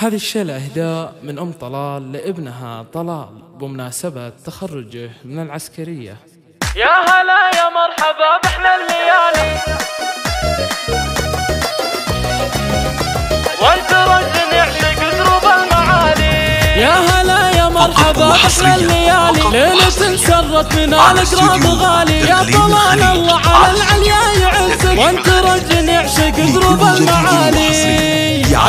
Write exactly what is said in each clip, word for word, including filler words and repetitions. هذه الشيلة إهداء من أم طلال لابنها طلال بمناسبة تخرجه من العسكرية. يا هلا يا مرحبا بحنا الليالي وانت رجل يعشق دروب المعالي. يا هلا يا مرحبا بحنا الليالي ليلة انسرت من على قراب غالي. يا طلال الله على العليا يعزك وانت رجل يعشق دروب المعالي.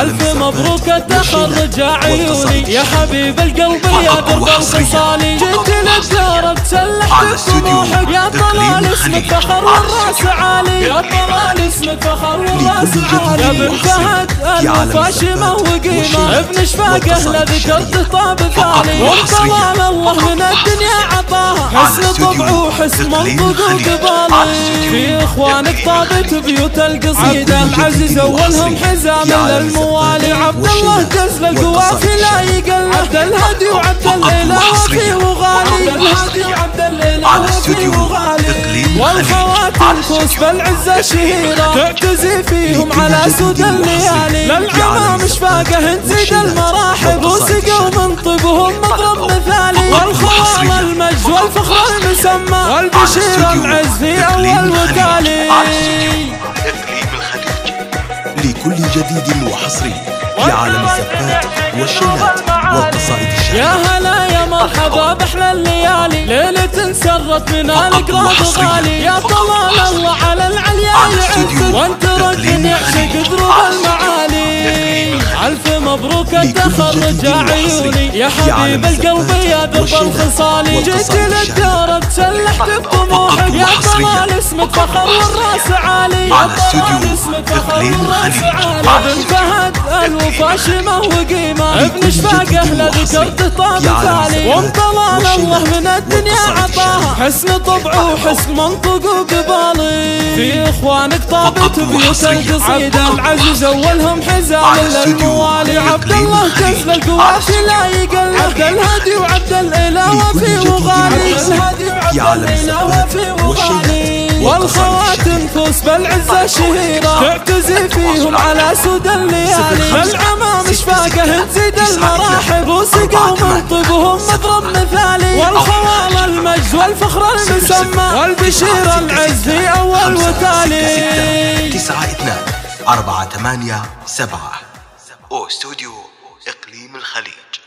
ألف مبروك التخرج يا عيوني يا حبيب القلب يا درب الخصالي. جيت للدار تسلحت بطموحك يا طلال اسمك فخر والراس عالي. يا طلال اسمك فخر والراس عالي. يا بنت فهد ألف فاشمة وقيمة ابن شفاقه لا ذكرته طاب ثاني. أم طلال الله من الدنيا عطاها حسن طبع وحسن منطق وقبالي. في إخوانك طابت بيوت القصيدة عبد العزيز أولهم حزام الموالي. عبد الله جزل القوافي لا يقل عبد الهادي وعبد الإله وفي وغالي. عبد الهادي وعبد الإله وفي وغالي والخوات الكوس بالعزة شهيرة تعتزي فيهم على سود الليالي. للعمام شفاقه تزيد المراحب وسقوا من طيبهم مضرب مثالي. والخوام المجد والفخر المسمى والبشير العز في أول وكالي. لكل جديد وحصري لعالم الزفات والشيلات والقصائد الشعرية. يا هلا يا مرحبا بحلى الليالي ليلة انسرت من القراب غالي. يا طلال الله على العليا يعزك وانت رجل يعشق دروب المعالي. ألف مبروك التخرج يا عيوني يا حبيب القلب يا درب الخصالي. جيت للدار تسلحت بطموحك يا طلال اسمك فخر والراس عالي. يا طلال اسمك فخر والراس عالي. يا بن فهد ألف فاشمة وقيمة ابن شفاقه لا ذكرته طاب ثاني. وام طلال الله من الدنيا عطاها حسن طبع وحسن منطق وقبالي. في إخوانك طابت بيوت القصيدة العزيز أولهم حزام الموالي. عبد الله جزل القوافي لا يقل عبد الهادي وعبد الإله وفي وغالي. عبد الهادي وعبد الإله وفي وغالي والخوات انفس بالعزة شهيرة تعتزي فيهم على سود الليالي. العمام شفاقه تزيد المراحب وسقوا من طيبهم مضرب مثالي. والخوال المجد والفخر المسمى والبشير العز في أول وتالي. تسعة اثنان أربعة ثمانية سبعة أو استوديو اقليم الخليج.